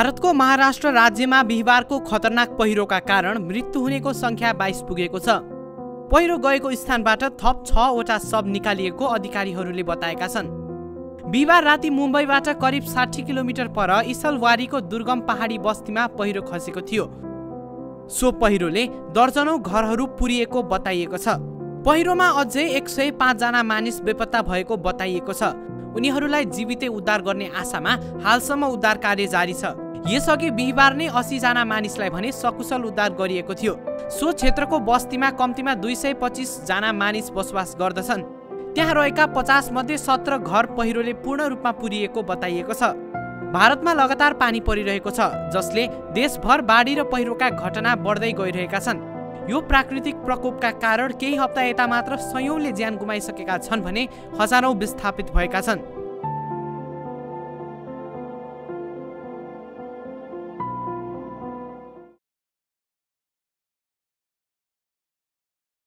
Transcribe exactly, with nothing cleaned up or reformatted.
भारतको महाराष्ट्र राज्यमा बिहीबारको खतरनाक पहिरोका कारण मृत्यु हुनेको संख्या बाइस पुगेको छ। पहिरो गएको स्थानबाट थप छ वटा शव निकालिएको अधिकारीहरूले बताएका छन्। बिहीबार राति मुम्बईबाट करिब साठी किलोमिटर पर इसलवारीको दुर्गम पहाडी बस्तीमा पहिरो खसेको थियो। सो पहिरोले दर्जनौ घरहरू पुरिएको बताइएको छ। पहिरोमा अझै एक सय पाँच जना मानिस बेपत्ता भएको बताइएको छ। उनीहरूलाई जीवितै उद्धार गर्ने आशामा हालसम्म उद्धार कार्य जारी छ। यसअघि बिहीबार नै अस्सी जना मानिसलाई भने सकुशल उद्धार गरिएको थियो। सो क्षेत्रको बस्तीमा कम्तीमा दुई सय पच्चीस जना मानिस बसोबास गर्दछन्। त्यहाँ रहेका पचास मध्ये सत्र घर पहिरोले पूर्ण रूपमा पुरिएको बताइएको छ। भारतमा लगातार पानी परिरहेको छ, जसले देशभर बाढी र पहिरोका घटना बढ्दै गइरहेका छन्। यो प्राकृतिक प्रकोपका कारण केही हप्ता यता मात्र सयौंले ज्यान गुमाइसकेका छन् भने हजारौं विस्थापित भएका छन्।